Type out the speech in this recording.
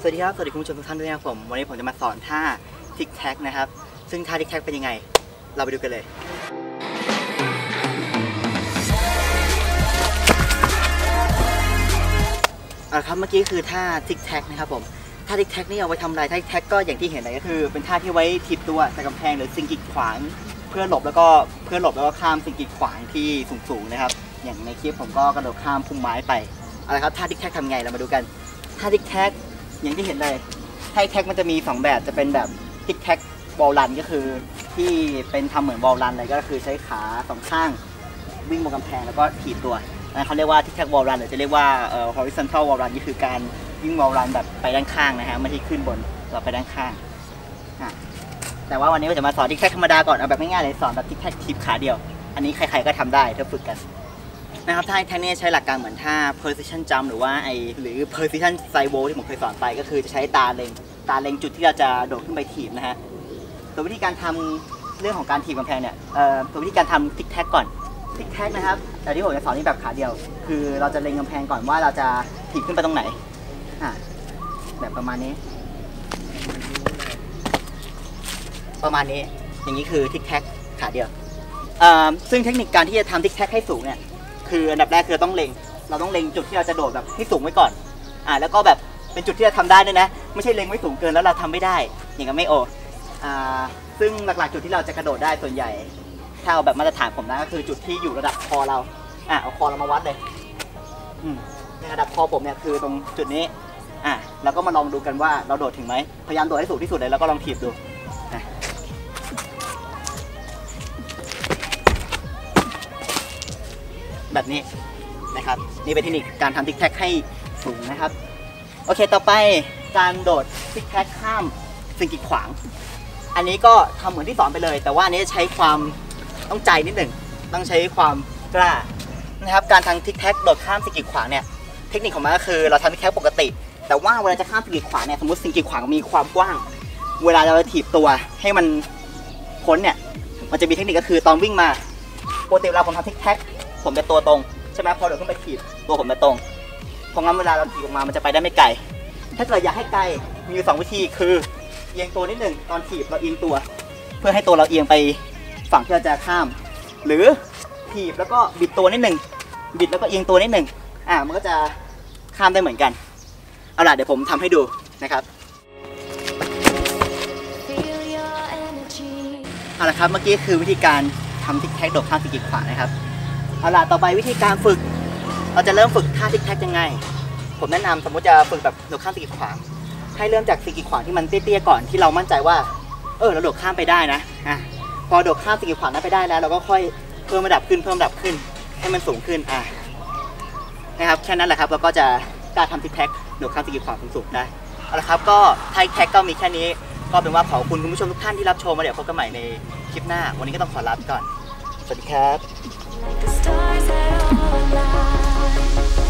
สวัสดีครับสวัสดีคุณผู้ชมทุกท่านด้วยนะครับผมวันนี้ผมจะมาสอนท่าทิกแท็กนะครับซึ่งท่าทิกแท็กเป็นยังไงเราไปดูกันเลยครับเมื่อกี้คือท่าทิกแท็กนะครับผมท่าทิกแท็กนี่เอาไว้ทำอะไรท่าทิกแท็กก็อย่างที่เห็นเลยก็คือเป็นท่าที่ไว้ถีบตัวจากกำแพงหรือสิ่งกีดขวางเพื่อหลบแล้วก็ข้ามสิ่งกีดขวางที่สูงๆนะครับอย่างในคลิปผมก็กระโดดข้ามพุ่มไม้ไปเอาละครับท่าทิกแท็กทำไงเรามาดูกันท่าทิกแท็กอย่างที่เห็นเลยท่าทิกแท็กมันจะมี2แบบจะเป็นแบบทิกแท็กบอลลันก็คือที่เป็นทำเหมือนบอลลันเลยก็คือใช้ขา2ข้างวิ่งบนกำแพงแล้วก็ถีบตัวนั่นเขาเรียกว่าทิกแท็กวอลลันหรือจะเรียกว่าhorizontal วอลลันก็คือการวิ่งวอลลันแบบไปด้านข้างนะฮะไม่ใช่ขึ้นบนเราไปด้านข้างแต่ว่าวันนี้เราจะมาสอนทิกแท็กธรรมดาก่อนเอาแบบง่ายๆเลยสอนแบบทิกแท็กถีบขาเดียวอันนี้ใครๆก็ทำได้ถ้าฝึกกันนะครับท่าแท็กเนี่ยใช้หลักการเหมือนท่า precision jump หรือว่าprecision side roll ที่ผมเคยสอนไปก็คือจะใช้ตาเล็งจุดที่เราจะโดดขึ้นไปถีบนะฮะตัววิธีการทำเรื่องของการถีบกำแพงเนี่ยตัววิธีการทำทิกแท็กก่อนทิกแท็กนะครับแต่ที่ผมจะสอนนี่แบบขาเดียวคือเราจะเล็งกำแพงก่อนว่าเราจะถีบขึ้นไปตรงไหนแบบประมาณนี้อย่างนี้คือทิกแท็กขาเดียวซึ่งเทคนิคการที่จะทำทิกแท็กให้สูงเนี่ยคืออันดับแรกคือเราต้องเล็งจุดที่เราจะโดดแบบให้สูงไว้ก่อนแล้วก็แบบเป็นจุดที่เราทำได้ด้วยนะไม่ใช่เล็งไว้สูงเกินแล้วเราทำไม่ได้อย่างนั้นไม่โอซึ่งหลักๆจุดที่เราจะกระโดดได้ส่วนใหญ่ถ้าเอาแบบมาตรฐานผมนะก็คือจุดที่อยู่ระดับคอเราเอาคอเรามาวัดเลยในระดับคอผมเนี่ยคือตรงจุดนี้แล้วก็มาลองดูกันว่าเราโดดถึงไหมพยายามโดดให้สูงที่สุดเลยแล้วก็ลองถีบดูแบบนี้นะครับนี่เป็นเทคนิคการทำทิกแท็กให้สูงนะครับโอเคต่อไปการโดดทิกแท็กข้ามสิ่งกีดขวางอันนี้ก็ทำเหมือนที่สอนไปเลยแต่ว่าอันนี้ใช้ความต้องใจนิดหนึ่งต้องใช้ความกล้านะครับการทำทิกแท็กโดดข้ามสิ่งกีดขวางเนี่ยเทคนิคของมันก็คือเราทำทิกแท็กปกติแต่ว่าเวลาจะข้ามสิ่งกีดขวางเนี่ยสมมติสิ่งกีดขวางมีความกว้างเวลาเราถีบตัวให้มันพ้นเนี่ยมันจะมีเทคนิคก็คือตอนวิ่งมาปกติเวลาผมทำทิกแท็กผมจะตัวตรงใช่ไหมพอเดินขึ้นไปถีบตัวผมจะตรงเพราะงั้นเวลาเราถีบออกมามันจะไปได้ไม่ไกลถ้าเกิดอยากให้ไกลมีอยู่2วิธีคือเอียงตัวนิดหนึ่งตอนถีบเราเอียงตัวเพื่อให้ตัวเราเอียงไปฝั่งที่เราจะข้ามหรือถีบแล้วก็บิดตัวนิดหนึ่งบิดแล้วก็เอียงตัวนิดหนึ่งมันก็จะข้ามได้เหมือนกันเอาล่ะเดี๋ยวผมทำให้ดูนะครับเอาล่ะครับเมื่อกี้คือวิธีการทำทิกแท็กโดดข้ามสิ่งกีดขวางนะครับเอาล่ะต่อไปวิธีการฝึกเราจะเริ่มฝึกท่าทิกแท็กยังไงผมแนะนำสมมติจะฝึกแบบโดดข้ามสิ่งกีดขวางให้เริ่มจากสิ่งกีดขวางที่มันเตี้ยๆก่อนที่เรามั่นใจว่าเราโดดข้ามไปได้นะพอโดดข้ามสิ่งกีดขวางนั้นไปได้แล้วเราก็ค่อยเพิ่มระดับขึ้นให้มันสูงขึ้นนะครับแค่นั้นแหละครับเราก็จะกล้าทำทิกแท็กโดดข้ามสิ่งกีดขวางสูงๆได้เอาล่ะครับก็ท่าทิกแท็กก็มีแค่นี้ก็เป็นว่าขอบคุณคุณผู้ชมทุกท่านที่รับชมมาเดี๋ยวพบกันใหม่ในคลิปหน้าวันนี้ก็ต้องขอลาไปก่อนสวัสดีครับLike the stars that are alive